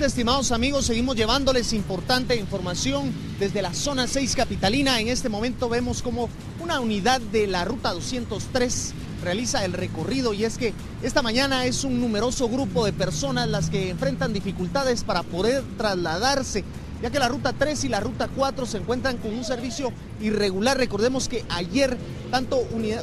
Estimados amigos, seguimos llevándoles importante información desde la zona 6 capitalina. En este momento vemos como una unidad de la ruta 203 realiza el recorrido, y es que esta mañana es un numeroso grupo de personas las que enfrentan dificultades para poder trasladarse, ya que la ruta 3 y la ruta 4 se encuentran con un servicio irregular. Recordemos que ayer tanto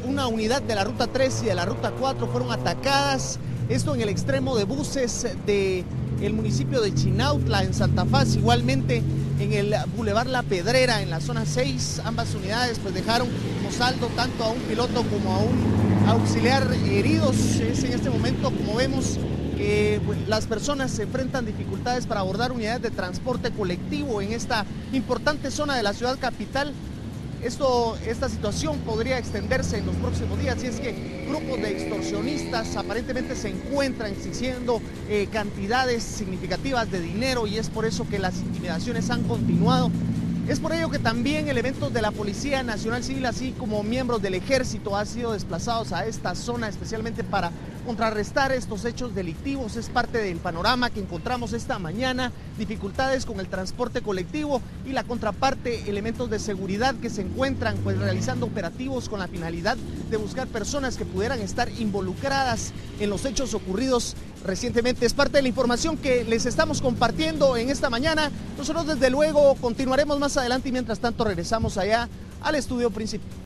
una unidad de la ruta 3 y de la ruta 4 fueron atacadas, esto en el extremo de buses de el municipio de Chinautla, en Santa Faz, igualmente en el Boulevard La Pedrera, en la zona 6, ambas unidades pues dejaron como saldo tanto a un piloto como a un auxiliar heridos. Es en este momento como vemos que pues las personas se enfrentan dificultades para abordar unidades de transporte colectivo en esta importante zona de la ciudad capital. Esta situación podría extenderse en los próximos días, y es que grupos de extorsionistas aparentemente se encuentran exigiendo cantidades significativas de dinero, y es por eso que las intimidaciones han continuado. Es por ello que también elementos de la Policía Nacional Civil, así como miembros del Ejército, han sido desplazados a esta zona especialmente para contrarrestar estos hechos delictivos. Es parte del panorama que encontramos esta mañana: dificultades con el transporte colectivo y la contraparte, elementos de seguridad que se encuentran pues realizando operativos con la finalidad de buscar personas que pudieran estar involucradas en los hechos ocurridos recientemente. Es parte de la información que les estamos compartiendo en esta mañana. Nosotros desde luego continuaremos más adelante, y mientras tanto regresamos allá al estudio principal.